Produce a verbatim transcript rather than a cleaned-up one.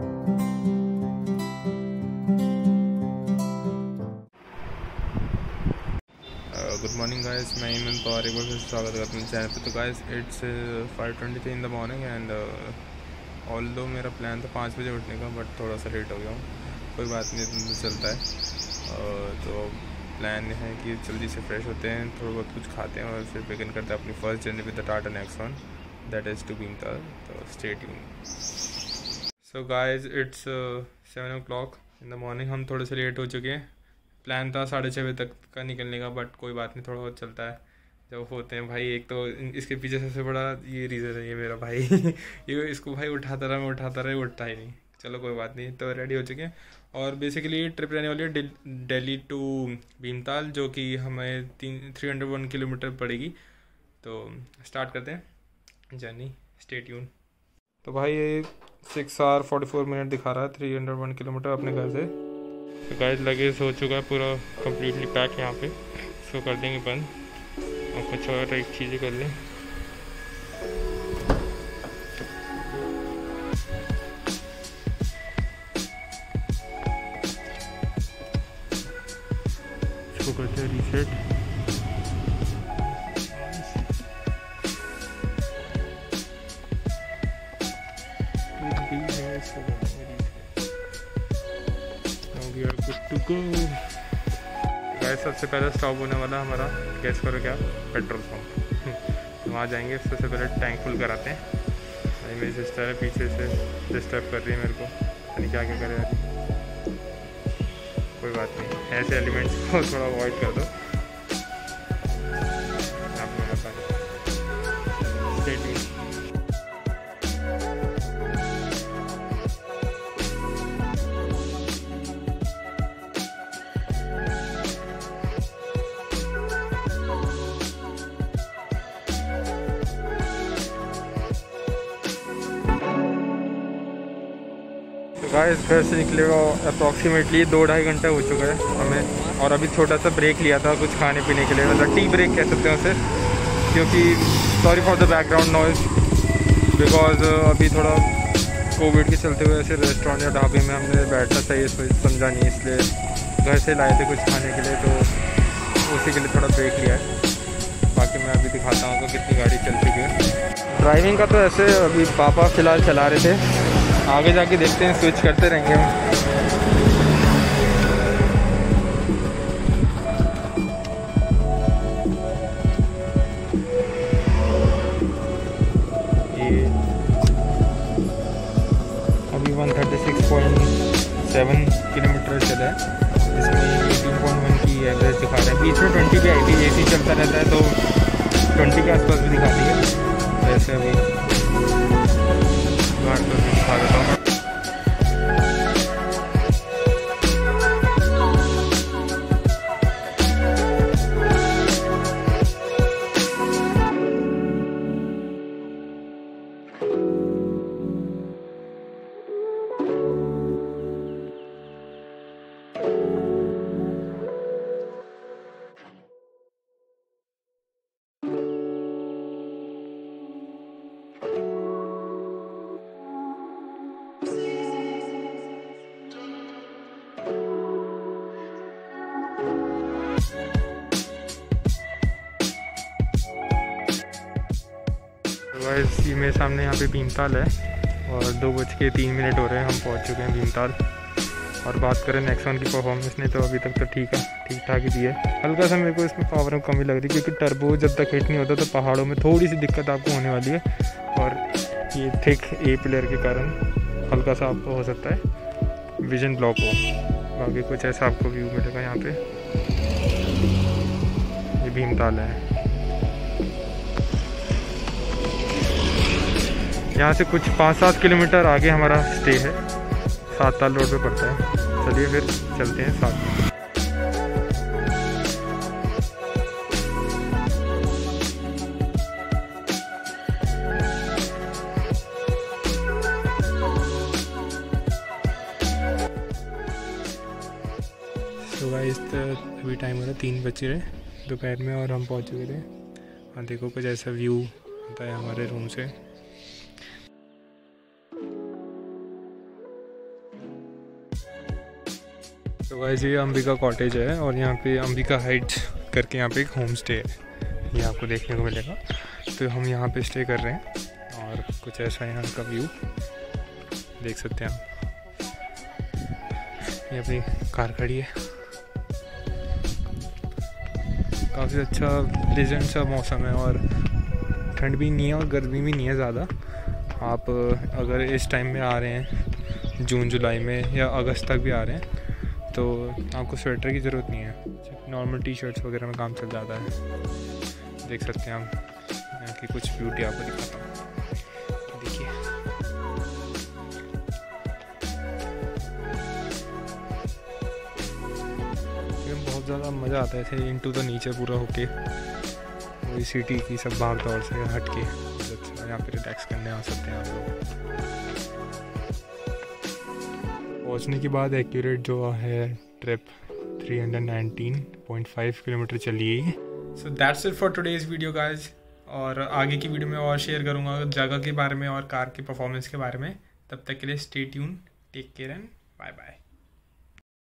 Good morning guys, मैं हेमंत पवार एक बार फिर स्वागत करता हूँ अपने चैनल पे। तो guys it's five twenty three in the morning and all दो मेरा प्लान था पाँच बजे उठने का, बट थोड़ा सा लेट हो गया हूँ। कोई बात नहीं, दिन चलता है। uh, तो प्लान है कि जल्दी से फ्रेश होते हैं, थोड़ा बहुत कुछ खाते हैं और फिर बिगिन करते हैं अपनी first journey with the Tata Nexon that is to Bhimtal. तो stay tuned. So guys it's seven o'clock in the morning. हम थोड़े से लेट हो चुके हैं। प्लान था साढ़े छः बजे तक का निकलने का, बट कोई बात नहीं, थोड़ा बहुत चलता है जब होते हैं भाई। एक तो इसके पीछे सबसे बड़ा ये रीज़न है, ये मेरा भाई ये इसको भाई उठाता रहा मैं उठाता रहा उठता ही नहीं। चलो कोई बात नहीं। तो रेडी हो चुके हैं और बेसिकली ट्रिप रहने वाली है दिल्ली टू भीमताल, जो कि हमें तीन थ्री हंड्रेड वन किलोमीटर पड़ेगी। तो स्टार्ट करते हैं जर्नी, स्टे ट्यून। तो भाई ये six hour forty four minute दिखा रहा है थ्री हंड्रेड वन किलोमीटर अपने घर से। तो गाइस लगेज हो चुका है पूरा कम्प्लीटली पैक यहाँ पे, इसको कर देंगे बंद और कुछ और एक चीज़ें कर लें। इसको करते हैं रीसेट। गैस सबसे पहला स्टॉप होने वाला हमारा, गैस करो क्या, पेट्रोल पंप। वहाँ जाएंगे। सबसे पहले टैंक फुल कराते हैं। अरे मेरी सिस्टर है पीछे से, डिस्टर्ब कर रही है मेरे को, यानी क्या क्या करे। कोई बात नहीं, ऐसे एलिमेंट्स को थोड़ा अवॉइड कर दो। गाइस घर से निकलेगा अप्रॉक्सीमेटली दो ढाई घंटा हो चुका है हमें, और अभी छोटा सा ब्रेक लिया था कुछ खाने पीने के लिए, मतलब टी ब्रेक कह सकते हैं उसे, क्योंकि sorry for the background noise because अभी थोड़ा कोविड के चलते हुए ऐसे रेस्टोरेंट या ढाबे में हमने बैठना चाहिए समझा नहीं, इसलिए घर से लाए थे कुछ खाने के लिए, तो उसी के लिए थोड़ा ब्रेक लिया है। बाकी मैं अभी दिखाता हूँ कि कितनी गाड़ी चल चुकी है। ड्राइविंग का तो ऐसे अभी पापा फ़िलहाल चला रहे थे, आगे जाके देखते हैं, स्विच करते रहेंगे हम। ये अभी one thirty six point seven kilometre चला है, इसमें एटीन पॉइंट वन की एवरेज दिखा रहा है। बीच में ट्वेंटी भी आई थी, ए सी चलता रहता है तो ट्वेंटी के आसपास भी दिखाती है। वैसे अभी गाड़ी को दिखा देता हूँ। मेरे सामने यहाँ पे भीमताल है और दो बज के तीन मिनट हो रहे हैं, हम पहुँच चुके हैं भीमताल। और बात करें नेक्सॉन की परफॉर्मेंस ने, तो अभी तक तो ठीक है, ठीक ठाक ही दी है। हल्का सा मेरे को इसमें पावर में कमी लग रही है, क्योंकि टर्बो जब तक हिट नहीं होता तो पहाड़ों में थोड़ी सी दिक्कत आपको होने वाली है, और ये थिक ए प्लेयर के कारण हल्का सा आपको हो सकता है विजन ब्लॉक हो। बाकी कुछ ऐसा आपको व्यू मिलेगा यहाँ पर। ये भीमताल है, यहाँ से कुछ पाँच सात किलोमीटर आगे हमारा स्टे है, सात ताल रोड पे पड़ता है। चलिए फिर चलते हैं साथ। तो गाइस अभी टाइम हो रहा है तीन बजे रहे दोपहर में और हम पहुँच चुके थे। हाँ देखो कुछ ऐसा व्यू होता है हमारे रूम से। तो गाइस ये अंबिका कॉटेज है और यहाँ पे अंबिका हाइट्स करके यहाँ पे एक होम स्टे है, ये आपको देखने को मिलेगा। तो हम यहाँ पे स्टे कर रहे हैं और कुछ ऐसा यहाँ का व्यू देख सकते हैं आप। ये अपनी कार खड़ी है, काफ़ी अच्छा प्लेजेंट सा मौसम है और ठंड भी नहीं है और गर्मी भी नहीं है ज़्यादा। आप अगर इस टाइम में आ रहे हैं, जून जुलाई में या अगस्त तक भी आ रहे हैं, तो आपको स्वेटर की ज़रूरत नहीं है, नॉर्मल टी शर्ट्स वगैरह में काम चल जाता है। देख सकते हैं आप यहाँ की कुछ ब्यूटी आपको दिखाता हूँ। ज़्यादा मज़ा आता है ऐसे इनटू द नीचे पूरा होके, वही सिटी की सब भाग दौड़ से हट के अच्छा यहाँ पे रिलैक्स करने आ सकते हैं आप लोग। पहुँचने के बाद एक्यूरेट जो है trip three hundred nineteen point five kilometre चली है। So that's it for today's video guys, और आगे की वीडियो में और शेयर करूँगा जगह के बारे में और कार के परफॉर्मेंस के बारे में। तब तक के लिए stay tune, take care and bye bye.